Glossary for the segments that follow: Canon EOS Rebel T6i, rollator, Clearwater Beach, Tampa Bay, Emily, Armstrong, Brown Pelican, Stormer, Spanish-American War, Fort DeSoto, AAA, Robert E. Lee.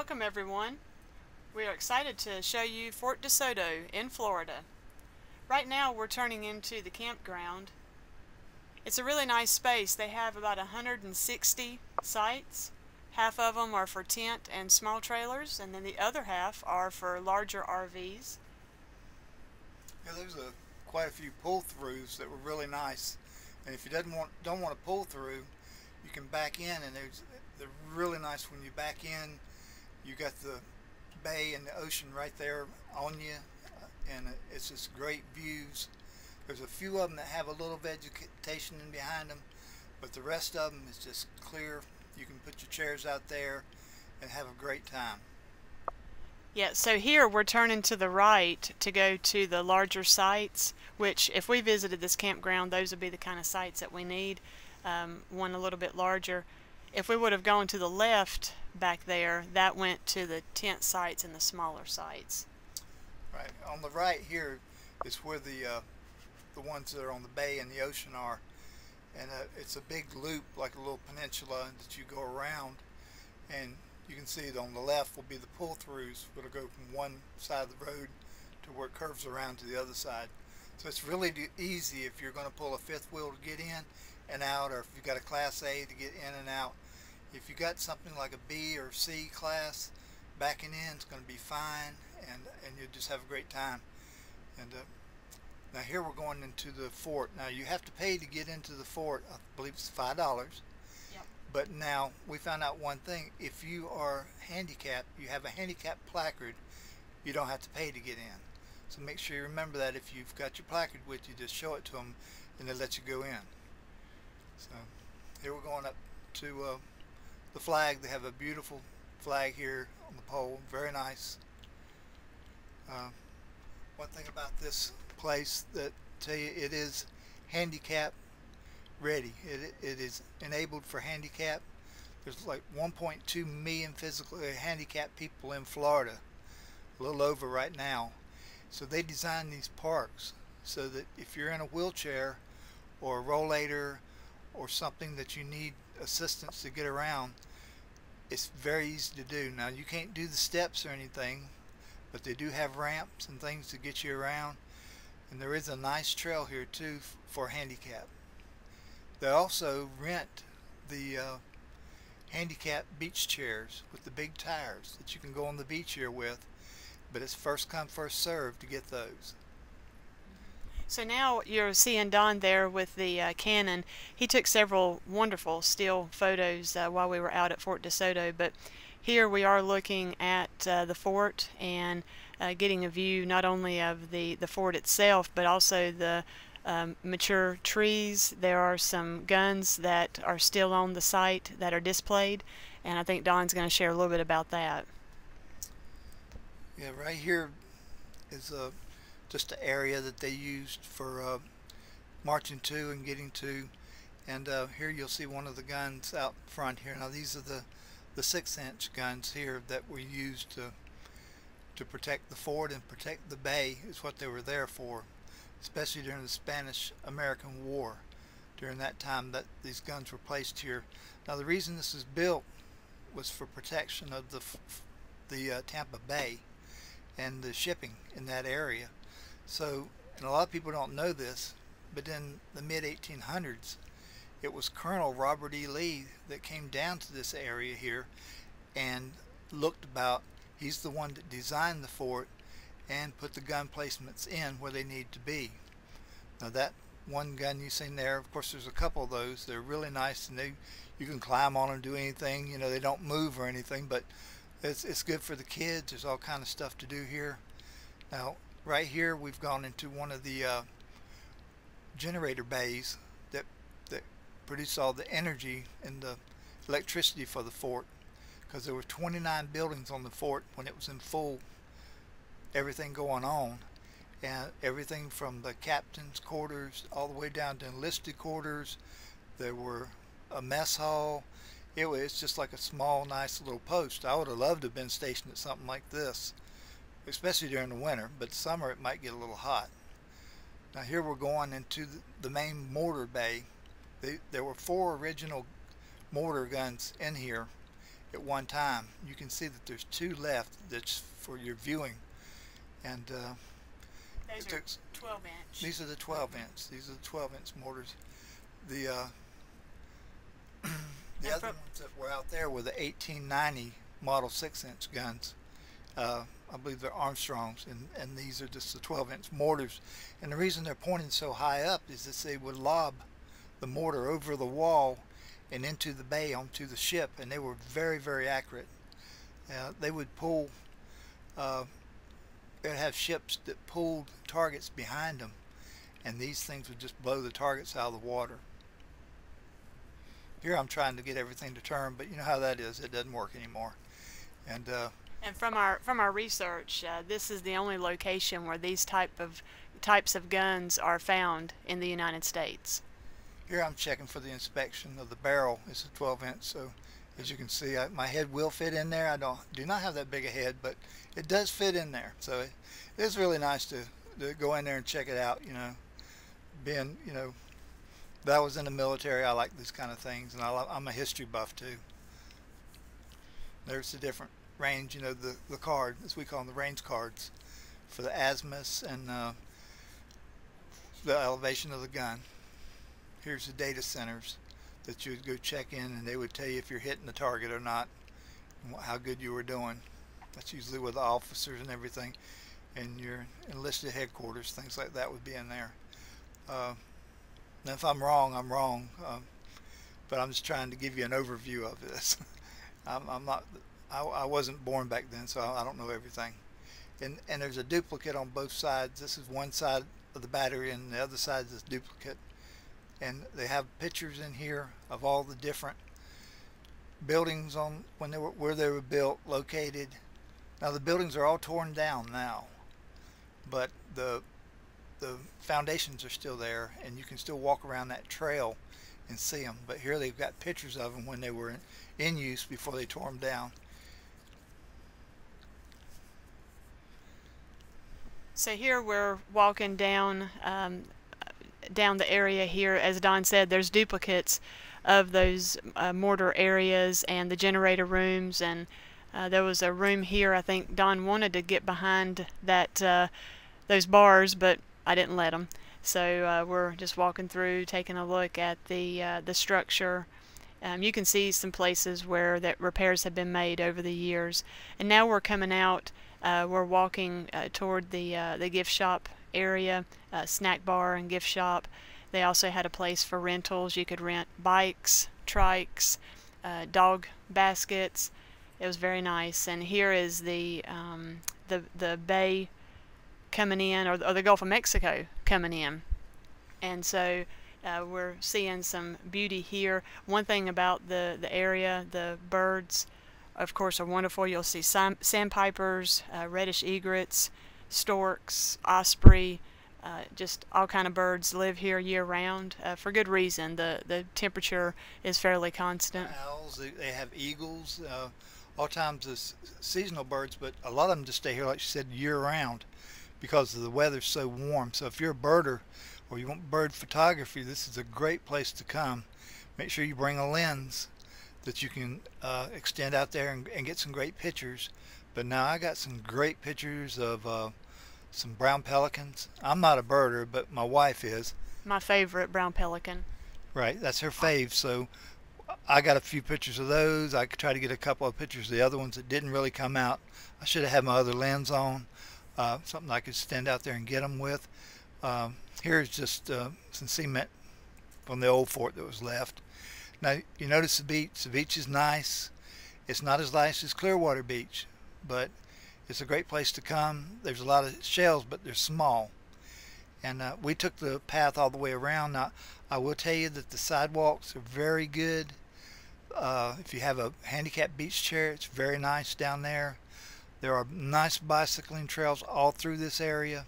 Welcome everyone. We are excited to show you Fort DeSoto in Florida. Right now we're turning into the campground. It's a really nice space. They have about 160 sites. Half of them are for tent and small trailers, and then the other half are for larger RVs. Yeah, there's quite a few pull-throughs that were really nice, and if you don't want to pull through, you can back in, and they're really nice. When you back in, you got the bay and the ocean right there on you, and it's just great views. There's a few of them that have a little vegetation in behind them, but the rest of them is just clear. You can put your chairs out there and have a great time. Yeah, so here we're turning to the right to go to the larger sites, which if we visited this campground, those would be the kind of sites that we need, one a little bit larger. If we would have gone to the left back there, that went to the tent sites and the smaller sites. Right, on the right here is where the ones that are on the bay and the ocean are. And it's a big loop, like a little peninsula that you go around, and you can see on the left will be the pull-throughs. It'll go from one side of the road to where it curves around to the other side. So it's really easy if you're going to pull a fifth wheel to get in and out, or if you've got a Class A to get in and out. If you got something like a B or C class, backing in is going to be fine, and you'll just have a great time. And now here we're going into the fort. Now you have to pay to get into the fort. I believe it's $5. Yep. But now we found out one thing. If you are handicapped, you have a handicapped placard, you don't have to pay to get in. So make sure you remember that. If you've got your placard with you, just show it to them and they'll let you go in. So here we're going up to the flag. They have a beautiful flag here on the pole. Very nice. One thing about this place that tell you it is handicap ready. It is enabled for handicap. There's like 1.2 million physically handicapped people in Florida, a little over right now. So they designed these parks so that if you're in a wheelchair or a rollator or something that you need assistance to get around, it's very easy to do. Now you can't do the steps or anything, but they do have ramps and things to get you around. And there is a nice trail here too for handicap. They also rent the handicap beach chairs with the big tires that you can go on the beach here with, but it's first come first served to get those. So now you're seeing Don there with the Canon. He took several wonderful still photos while we were out at Fort DeSoto, but here we are looking at the fort and getting a view not only of the fort itself, but also the mature trees. There are some guns that are still on the site that are displayed, and I think Don's going to share a little bit about that. Yeah, right here is just the area that they used for marching to and getting to, and here you'll see one of the guns out front here. Now these are the 6-inch guns here that were used to protect the fort and protect the bay, is what they were there for, especially during the Spanish-American War. During that time that these guns were placed here. Now the reason this was built was for protection of the Tampa Bay and the shipping in that area. So, and a lot of people don't know this, but in the mid-1800s it was Colonel Robert E. Lee that came down to this area here and looked about. He's the one that designed the fort and put the gun placements in where they need to be. Now that one gun you've seen there, of course there's a couple of those. They're really nice, and you can climb on them, do anything. You know, they don't move or anything, but it's good for the kids. There's all kind of stuff to do here. Now right here we've gone into one of the generator bays that produced all the energy and the electricity for the fort, because there were 29 buildings on the fort when it was in full, everything going on, and everything from the captain's quarters all the way down to enlisted quarters. There were a mess hall. It's just like a small nice little post. I would have loved to have been stationed at something like this, especially during the winter, but summer it might get a little hot. Now here we're going into the main mortar bay. There were 4 original mortar guns in here, at one time. You can see that there's two left that's for your viewing, and those are 12 inch. These are the 12 inch. These are the 12 inch mortars. The the other ones that were out there were the 1890 model 6-inch guns. I believe they're Armstrongs, and these are just the 12-inch mortars. And the reason they're pointing so high up is that they would lob the mortar over the wall and into the bay onto the ship, and they were very, very accurate. They would pull, they'd have ships that pulled targets behind them, and these things would just blow the targets out of the water. Here I'm trying to get everything to turn, but you know how that is, it doesn't work anymore. And from our research, this is the only location where these types of guns are found in the United States. Here I'm checking for the inspection of the barrel. It's a 12 inch, so as you can see, my head will fit in there. I do not have that big a head, but it does fit in there. So it is really nice to go in there and check it out. You know, being, you know, that I was in the military, I like these kind of things, and I'm a history buff too. There's the different range, you know, the card, as we call them, the range cards for the azimuths and the elevation of the gun. Here's the data centers that you would go check in, and they would tell you if you're hitting the target or not, and how good you were doing. That's usually with the officers and everything, and your enlisted headquarters, things like that would be in there. Now if I'm wrong, I'm wrong, but I'm just trying to give you an overview of this. I wasn't born back then, so I don't know everything. And there's a duplicate on both sides. This is one side of the battery, and the other side is duplicate. And they have pictures in here of all the different buildings on where they were built, located. Now the buildings are all torn down now, but the foundations are still there, and you can still walk around that trail and see them. But here they've got pictures of them when they were in use before they tore them down. So here we're walking down the area here. As Don said, there's duplicates of those mortar areas and the generator rooms, and there was a room here. I think Don wanted to get behind that those bars, but I didn't let him. So we're just walking through, taking a look at the structure. You can see some places where that repairs have been made over the years. And now we're coming out. We're walking toward the gift shop area, snack bar and gift shop. They also had a place for rentals. You could rent bikes, trikes, dog baskets. It was very nice. And here is the bay coming in, or the Gulf of Mexico coming in. And so we're seeing some beauty here. One thing about the area, the birds, of course, are wonderful. You'll see sandpipers, reddish egrets, storks, osprey, just all kind of birds live here year-round for good reason. The temperature is fairly constant. Owls, they have eagles, all times of seasonal birds, but a lot of them just stay here, like she said, year-round because the weather's so warm. So if you're a birder or you want bird photography, this is a great place to come. Make sure you bring a lens that you can extend out there and get some great pictures. But now I got some great pictures of some brown pelicans. I'm not a birder, but my wife is. My favorite brown pelican. Right, that's her fave. So I got a few pictures of those. I could try to get a couple of pictures of the other ones that didn't really come out. I should have had my other lens on, something I could stand out there and get them with. Here's just some cement from the old fort that was left. Now you notice the beach. The beach is nice. It's not as nice as Clearwater Beach, but it's a great place to come. There's a lot of shells, but they're small. And we took the path all the way around. Now I will tell you that the sidewalks are very good. If you have a handicapped beach chair, it's very nice down there. There are nice bicycling trails all through this area.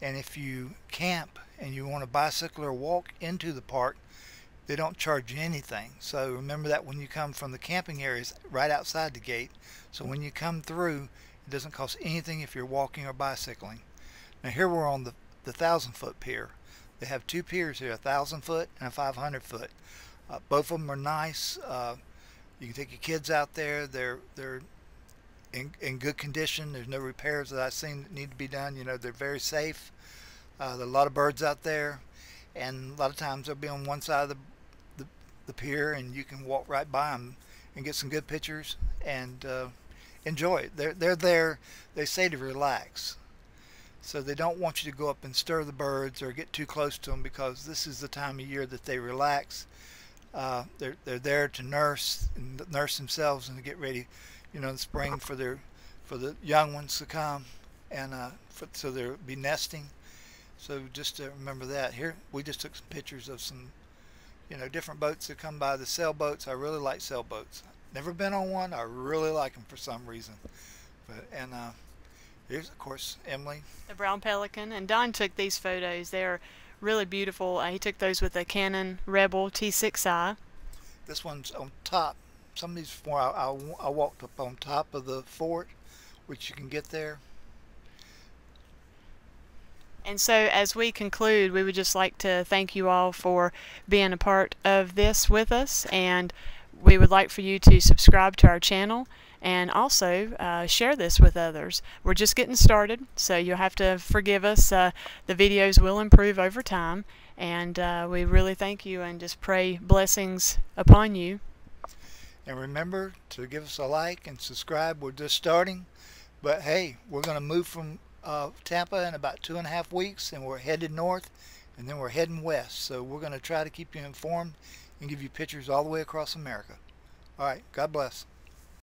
And if you camp and you want to bicycle or walk into the park, they don't charge you anything. So remember that when you come from the camping areas, right outside the gate. So when you come through, it doesn't cost anything if you're walking or bicycling. Now here we're on the 1,000-foot pier. They have two piers here, a 1,000-foot and a 500-foot. Both of them are nice. You can take your kids out there. They're in good condition. There's no repairs that I've seen that need to be done. You know, they're very safe. There are a lot of birds out there, and a lot of times they'll be on one side of the pier, and you can walk right by them and get some good pictures and enjoy it. They're there. They say to relax, so they don't want you to go up and stir the birds or get too close to them, because this is the time of year that they relax. They're there to nurse themselves and to get ready, you know, in the spring for the young ones to come, and so they'll be nesting. So just to remember that. Here we just took some pictures of some, you know, different boats that come by. The sailboats, I really like sailboats. Never been on one. I really like them for some reason. But here's, of course, Emily. The brown pelican. And Don took these photos. They're really beautiful. He took those with a Canon Rebel T6i. This one's on top. Some of these, I walked up on top of the fort, which you can get there. And so as we conclude, we would just like to thank you all for being a part of this with us, and we would like for you to subscribe to our channel and also share this with others. We're just getting started, so you'll have to forgive us. The videos will improve over time, and we really thank you and just pray blessings upon you. And remember to give us a like and subscribe. We're just starting, but hey, we're going to move from Tampa in about 2.5 weeks, and we're headed north, and then we're heading west. So we're going to try to keep you informed and give you pictures all the way across America. All right, God bless.